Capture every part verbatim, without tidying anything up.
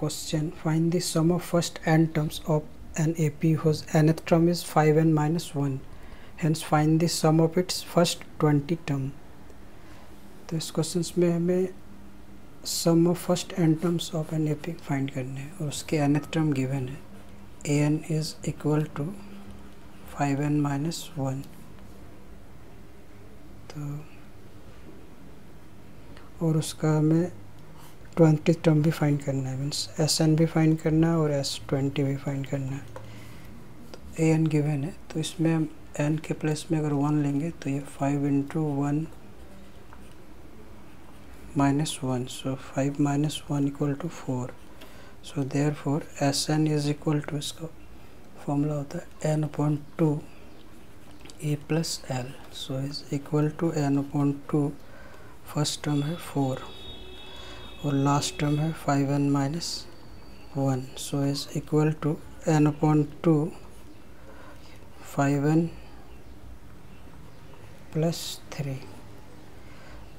question, find the sum of first n terms of an A P whose nth term is five n minus one. Hence find the sum of its first twenty term. तो इस question में हमें sum of first n terms of N AP find करने हैं और उसके nth term given है. A n is equal to five n minus one. तो और उसका हमें ट्वेंटी टर्म भी फाइंड करना है, मीन्स एस एन भी फाइंड करना है और एस ट्वेंटी भी फाइंड करना है. तो ए एन गिवन है, तो इसमें हम एन के प्लेस में अगर वन लेंगे तो ये five into one minus one, so five minus one equal to four. So therefore Sn is equal to इसका formula होता है n upon two a plus l, so is equal to n upon two. First term है four और last term है five n minus one, so is equal to n upon two five n plus three.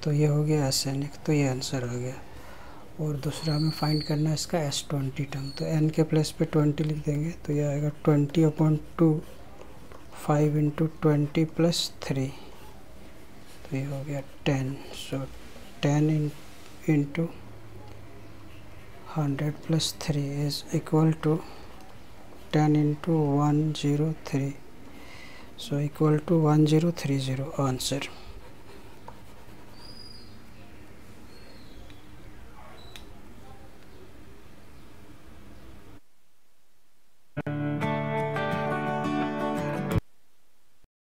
तो ये हो गया S N, एक तो ये आंसर आ गया. और दूसरा हमें फाइंड करना है इसका एस ट्वेंटी टर्म, तो एन के प्लेस पे ट्वेंटी लिख देंगे तो ये आएगा twenty upon two five into twenty plus three, तो ये हो गया ten. So ten into hundred plus three is equal to ten into one zero three, so equal to one zero three zero answer.